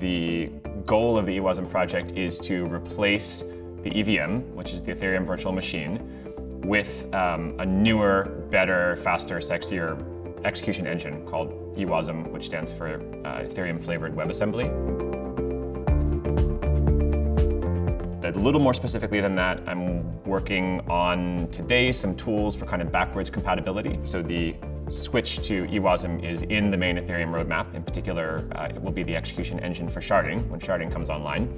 the goal of the eWASM project is to replace the EVM, which is the Ethereum Virtual Machine, with a newer, better, faster, sexier execution engine called eWASM, which stands for Ethereum-flavored WebAssembly. A little more specifically than that, I'm working on today some tools for kind of backwards compatibility. So the switch to eWASM is in the main Ethereum roadmap. In particular, it will be the execution engine for sharding when sharding comes online.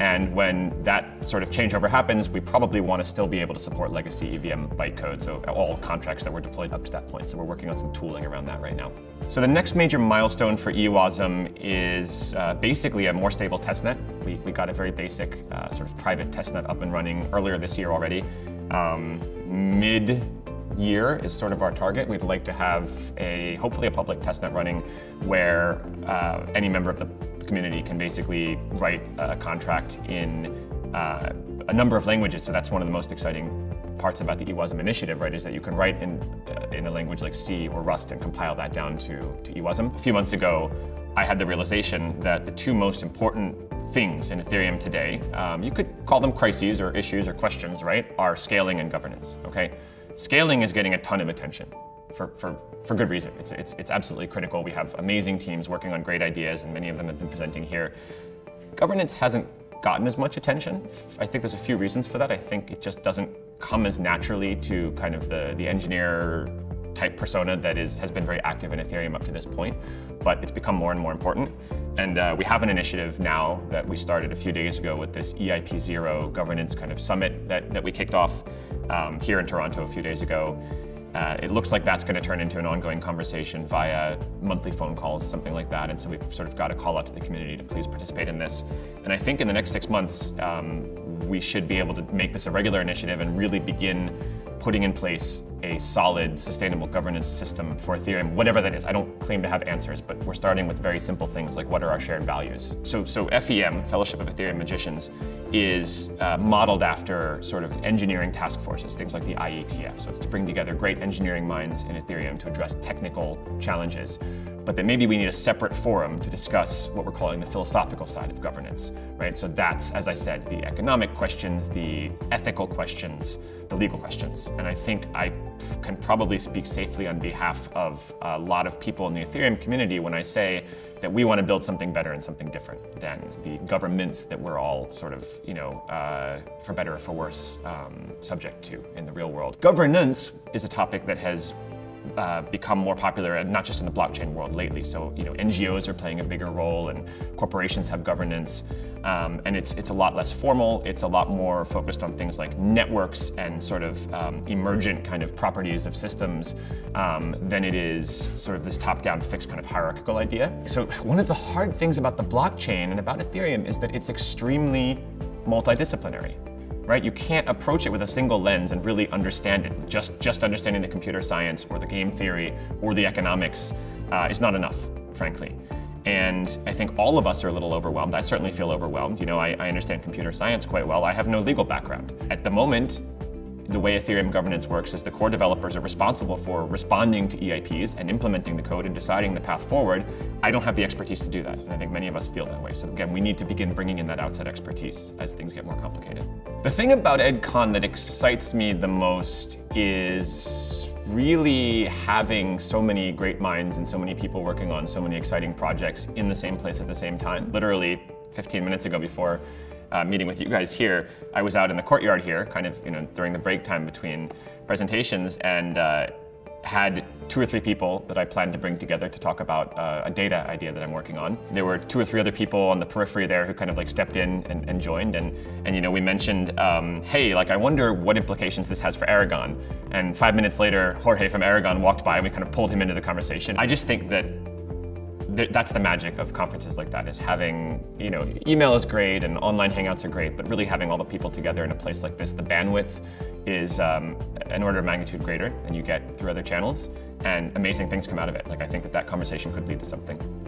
And when that sort of changeover happens, we probably want to still be able to support legacy EVM bytecode, so all contracts that were deployed up to that point. So we're working on some tooling around that right now. So the next major milestone for eWASM is basically a more stable testnet. We got a very basic sort of private testnet up and running earlier this year already. Mid-year is sort of our target. We'd like to have hopefully a public testnet running where any member of the community can basically write a contract in a number of languages. So that's one of the most exciting parts about the eWASM initiative, right, is that you can write in a language like C or Rust and compile that down to eWASM. A few months ago, I had the realization that the two most important things in Ethereum today, you could call them crises or issues or questions, right, are scaling and governance, okay? Scaling is getting a ton of attention. For good reason. It's absolutely critical. We have amazing teams working on great ideas, and many of them have been presenting here. Governance hasn't gotten as much attention. I think there's a few reasons for that. I think it just doesn't come as naturally to kind of the engineer type persona that has been very active in Ethereum up to this point, but it's become more and more important. And we have an initiative now that we started a few days ago with this EIP0 governance kind of summit that we kicked off here in Toronto a few days ago. It looks like that's going to turn into an ongoing conversation via monthly phone calls, something like that. And so we've sort of got a call out to the community to please participate in this. And I think in the next 6 months, we should be able to make this a regular initiative and really begin putting in place a solid, sustainable governance system for Ethereum, whatever that is. I don't claim to have answers, but we're starting with very simple things like what are our shared values. So FEM, Fellowship of Ethereum Magicians, is modeled after sort of engineering task forces, things like the IETF. So it's to bring together great engineering minds in Ethereum to address technical challenges, but that maybe we need a separate forum to discuss what we're calling the philosophical side of governance, right? So that's, as I said, the economic questions, the ethical questions, the legal questions. And I think I can probably speak safely on behalf of a lot of people in the Ethereum community when I say that we want to build something better and something different than the governments that we're all sort of, you know, for better or for worse, subject to in the real world. Governance is a topic that has become more popular, and not just in the blockchain world lately. So, you know, NGOs are playing a bigger role, and corporations have governance, and it's a lot less formal. It's a lot more focused on things like networks and sort of emergent kind of properties of systems than it is sort of this top-down fixed kind of hierarchical idea. So one of the hard things about the blockchain and about Ethereum is that it's extremely multidisciplinary. Right? You can't approach it with a single lens and really understand it. Just understanding the computer science or the game theory or the economics is not enough, frankly. And I think all of us are a little overwhelmed. I certainly feel overwhelmed. You know, I understand computer science quite well. I have no legal background. At the moment, the way Ethereum governance works is the core developers are responsible for responding to EIPs and implementing the code and deciding the path forward. I don't have the expertise to do that, and I think many of us feel that way. So again, we need to begin bringing in that outside expertise as things get more complicated. The thing about EdCon that excites me the most is really having so many great minds and so many people working on so many exciting projects in the same place at the same time. Literally 15 minutes ago before meeting with you guys here, I was out in the courtyard here, kind of, you know, during the break time between presentations, and had 2 or 3 people that I planned to bring together to talk about a data idea that I'm working on. There were 2 or 3 other people on the periphery there who kind of like stepped in and joined, and you know, we mentioned, hey, like, I wonder what implications this has for Aragon. And 5 minutes later, Jorge from Aragon walked by and we kind of pulled him into the conversation. I just think that that's the magic of conferences like that, is having, you know, email is great and online hangouts are great, but really having all the people together in a place like this, the bandwidth is an order of magnitude greater than you get through other channels, and amazing things come out of it. Like, I think that conversation could lead to something.